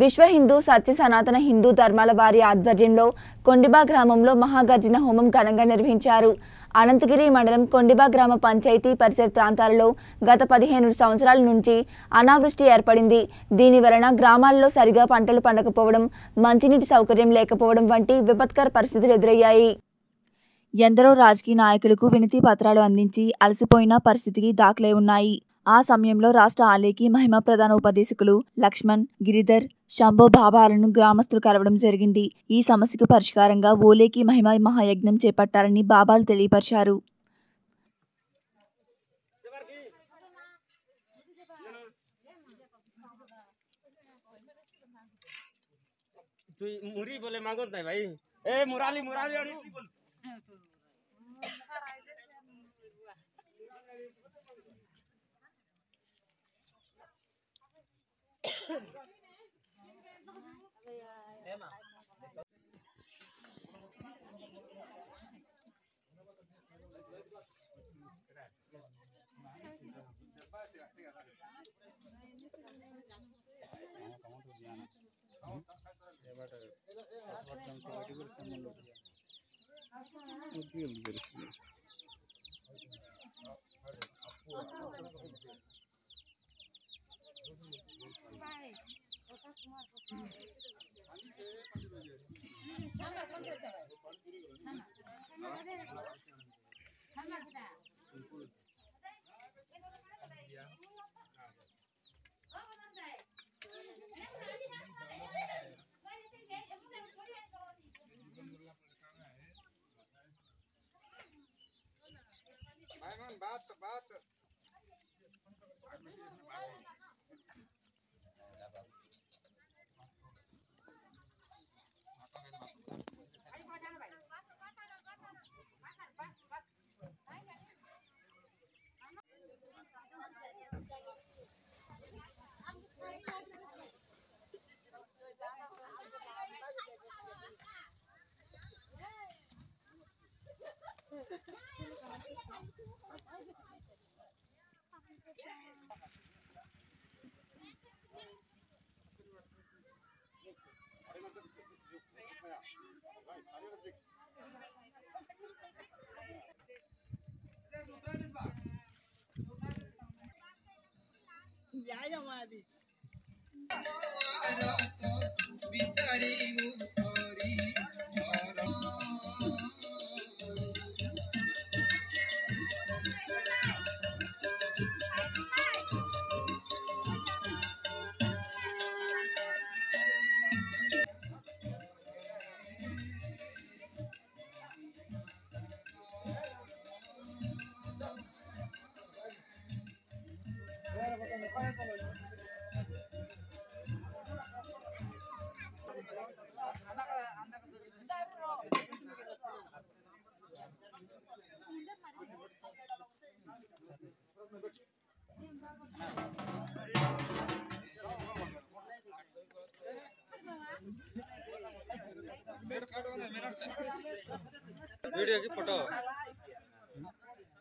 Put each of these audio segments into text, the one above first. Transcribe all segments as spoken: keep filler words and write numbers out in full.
విశ్వ హిందు సత్య సనాతన హిందూ ధర్మాల వారి ఆధ్వర్యంలో కొండిబ గ్రామంలో మహాగర్జన హోమం ఘనంగా నిర్వహించారు. అనంతగిరి మండలం కొండిబ గ్రామ పంచాయతీ పరిసర ప్రాంతాలలో గత పదిహేను సంవత్సరాల నుంచి అనావృష్టి ఏర్పడింది. దీనివలన గ్రామాల్లో సరిగా పంటలు పండకపోవడం, మంచినీటి సౌకర్యం లేకపోవడం వంటి విపత్కర పరిస్థితులు ఎదురయ్యాయి. ఎందరో రాజకీయ నాయకులకు వినతి పత్రాలు అందించి అలసిపోయిన పరిస్థితికి దాఖలై ఉన్నాయి. ఆ సమయంలో రాష్ట్ర ఆలయకి మహిమ ప్రధాన ఉపదేశకులు లక్ష్మణ్, గిరిధర్, శంభో బాబాలను గ్రామస్తులు కలవడం జరిగింది. ఈ సమస్యకు పరిష్కారంగా ఓలేకి మహిమ మహాయజ్ఞం చేపట్టాలని బాబాలు తెలియపరిచారు. बात बात जाय हमारी बिचारी उतारी वीडियो की फोटो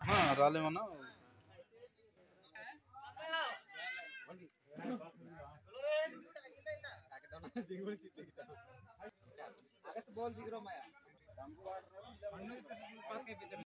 हाँ राले मना बोल दिख रहा माया